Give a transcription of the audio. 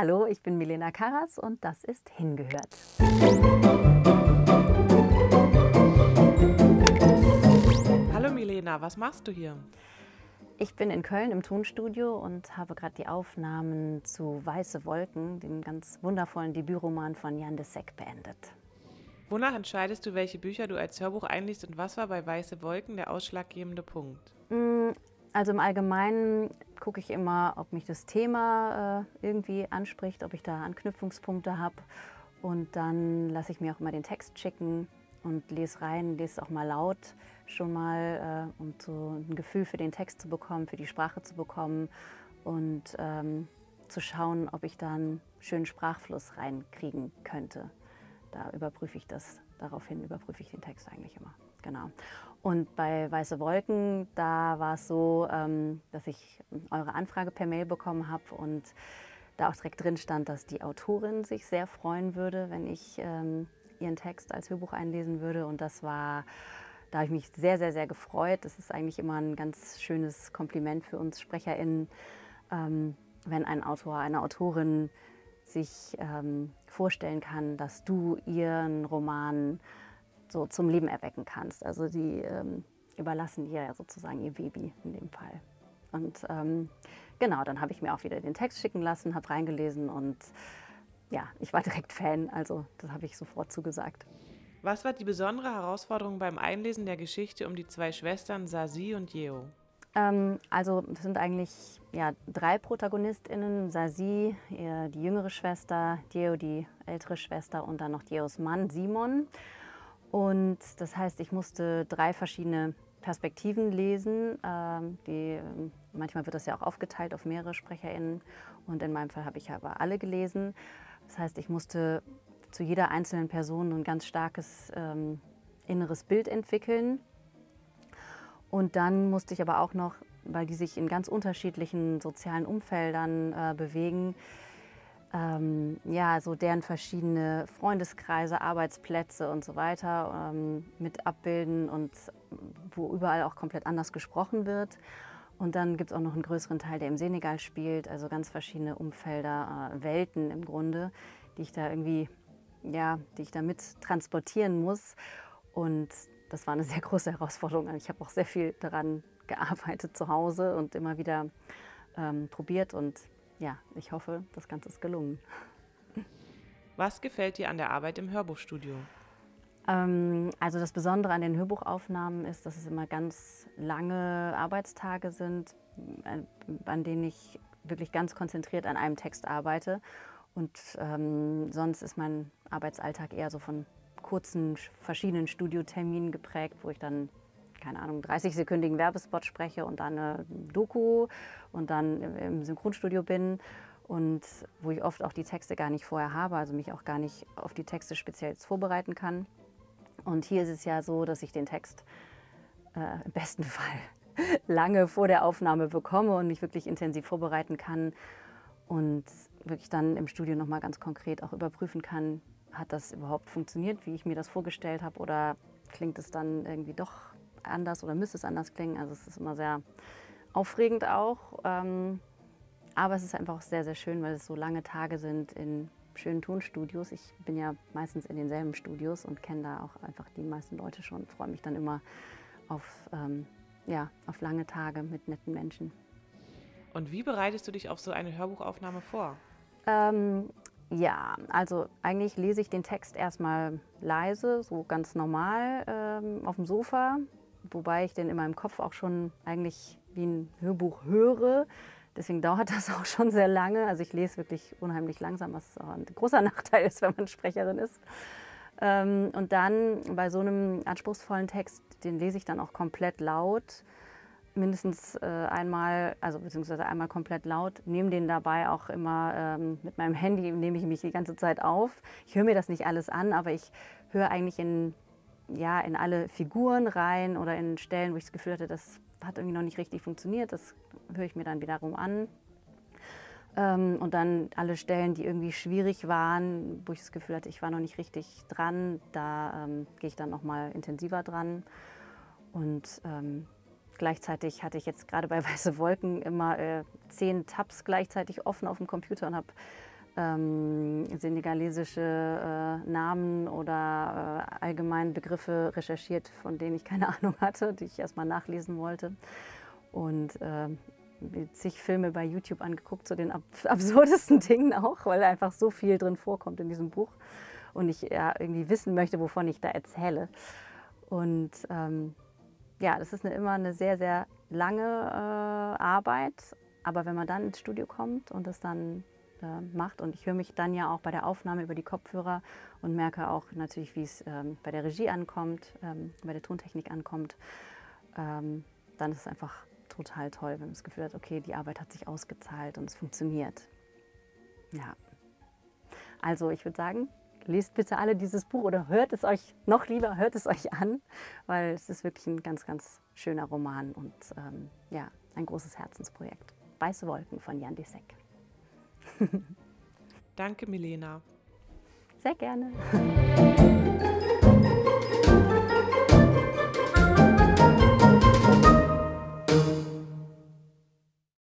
Hallo, ich bin Milena Karas und das ist Hingehört. Hallo Milena, was machst du hier? Ich bin in Köln im Tonstudio und habe gerade die Aufnahmen zu Weiße Wolken, dem ganz wundervollen Debütroman von Yandé Seck, beendet. Wonach entscheidest du, welche Bücher du als Hörbuch einliest und was war bei Weiße Wolken der ausschlaggebende Punkt? Also im Allgemeinen gucke ich immer, ob mich das Thema irgendwie anspricht, ob ich da Anknüpfungspunkte habe, und dann lasse ich mir auch immer den Text schicken und lese rein, lese auch mal laut schon mal, um so ein Gefühl für den Text zu bekommen, für die Sprache zu bekommen und zu schauen, ob ich da einen schönen Sprachfluss reinkriegen könnte. Da überprüfe ich das, daraufhin überprüfe ich den Text eigentlich immer. Genau. Und bei Weiße Wolken, da war es so, dass ich eure Anfrage per Mail bekommen habe und da auch direkt drin stand, dass die Autorin sich sehr freuen würde, wenn ich ihren Text als Hörbuch einlesen würde, und das war... Da habe ich mich sehr, sehr, sehr gefreut. Das ist eigentlich immer ein ganz schönes Kompliment für uns SprecherInnen, wenn ein Autor, eine Autorin sich vorstellen kann, dass du ihren Roman so zum Leben erwecken kannst. Also die überlassen ihr sozusagen ihr Baby in dem Fall. Und genau, dann habe ich mir auch wieder den Text schicken lassen, habe reingelesen und ja, ich war direkt Fan, also das habe ich sofort zugesagt. Was war die besondere Herausforderung beim Einlesen der Geschichte um die zwei Schwestern Sasi und Dieo? Also es sind eigentlich ja, drei ProtagonistInnen. Sasi, die jüngere Schwester, Dieo, die ältere Schwester und dann noch Dieos Mann Simon. Und das heißt, ich musste drei verschiedene Perspektiven lesen. Manchmal wird das ja auch aufgeteilt auf mehrere SprecherInnen. Und in meinem Fall habe ich aber alle gelesen. Das heißt, ich musste zu jeder einzelnen Person ein ganz starkes inneres Bild entwickeln. Und dann musste ich aber auch noch, weil die sich in ganz unterschiedlichen sozialen Umfeldern bewegen, ja, so deren verschiedene Freundeskreise, Arbeitsplätze und so weiter mit abbilden und wo überall auch komplett anders gesprochen wird. Und dann gibt es auch noch einen größeren Teil, der im Senegal spielt, also ganz verschiedene Umfelder, Welten im Grunde, die ich da irgendwie... ja, die ich damit transportieren muss, und das war eine sehr große Herausforderung. Ich habe auch sehr viel daran gearbeitet zu Hause und immer wieder probiert, und ja, ich hoffe, das Ganze ist gelungen. Was gefällt dir an der Arbeit im Hörbuchstudio? Also das Besondere an den Hörbuchaufnahmen ist, dass es immer ganz lange Arbeitstage sind, an denen ich wirklich ganz konzentriert an einem Text arbeite. Und sonst ist mein Arbeitsalltag eher so von kurzen, verschiedenen Studioterminen geprägt, wo ich dann, keine Ahnung, 30-sekündigen Werbespot spreche und dann eine Doku und dann im Synchronstudio bin, und wo ich oft auch die Texte gar nicht vorher habe, also mich auch gar nicht auf die Texte speziell vorbereiten kann. Und hier ist es ja so, dass ich den Text im besten Fall lange vor der Aufnahme bekomme und mich wirklich intensiv vorbereiten kann. Und wirklich dann im Studio nochmal ganz konkret auch überprüfen kann, hat das überhaupt funktioniert, wie ich mir das vorgestellt habe, oder klingt es dann irgendwie doch anders oder müsste es anders klingen. Also es ist immer sehr aufregend auch, aber es ist einfach auch sehr, sehr schön, weil es so lange Tage sind in schönen Tonstudios. Ich bin ja meistens in denselben Studios und kenne da auch einfach die meisten Leute schon und freue mich dann immer auf lange Tage mit netten Menschen. Und wie bereitest du dich auf so eine Hörbuchaufnahme vor? Ja, also eigentlich lese ich den Text erstmal leise, so ganz normal auf dem Sofa, wobei ich den in meinem Kopf auch schon eigentlich wie ein Hörbuch höre. Deswegen dauert das auch schon sehr lange. Also ich lese wirklich unheimlich langsam, was auch ein großer Nachteil ist, wenn man Sprecherin ist. Und dann bei so einem anspruchsvollen Text, den lese ich dann auch komplett laut. Mindestens einmal, also beziehungsweise einmal komplett laut, nehme den dabei auch immer mit meinem Handy, nehme ich mich die ganze Zeit auf. Ich höre mir das nicht alles an, aber ich höre eigentlich in alle Figuren rein oder in Stellen, wo ich das Gefühl hatte, das hat irgendwie noch nicht richtig funktioniert, das höre ich mir dann wiederum an. Und dann alle Stellen, die irgendwie schwierig waren, wo ich das Gefühl hatte, ich war noch nicht richtig dran, da gehe ich dann nochmal intensiver dran. Und gleichzeitig hatte ich jetzt gerade bei Weiße Wolken immer 10 Tabs gleichzeitig offen auf dem Computer und habe senegalesische Namen oder allgemein Begriffe recherchiert, von denen ich keine Ahnung hatte, die ich erstmal nachlesen wollte. Und zig Filme bei YouTube angeguckt zu den absurdesten Dingen auch, weil einfach so viel drin vorkommt in diesem Buch und ich ja, irgendwie wissen möchte, wovon ich da erzähle. Und ja, das ist immer eine sehr, sehr lange Arbeit, aber wenn man dann ins Studio kommt und das dann macht. Und ich höre mich dann ja auch bei der Aufnahme über die Kopfhörer und merke auch natürlich, wie es bei der Regie ankommt, bei der Tontechnik ankommt. Dann ist es einfach total toll, wenn man das Gefühl hat, okay, die Arbeit hat sich ausgezahlt und es funktioniert. Ja. Also ich würde sagen, lest bitte alle dieses Buch oder hört es euch, noch lieber hört es euch an, weil es ist wirklich ein ganz, ganz schöner Roman und ja, ein großes Herzensprojekt. Weiße Wolken von Yandé Seck. Danke, Milena. Sehr gerne.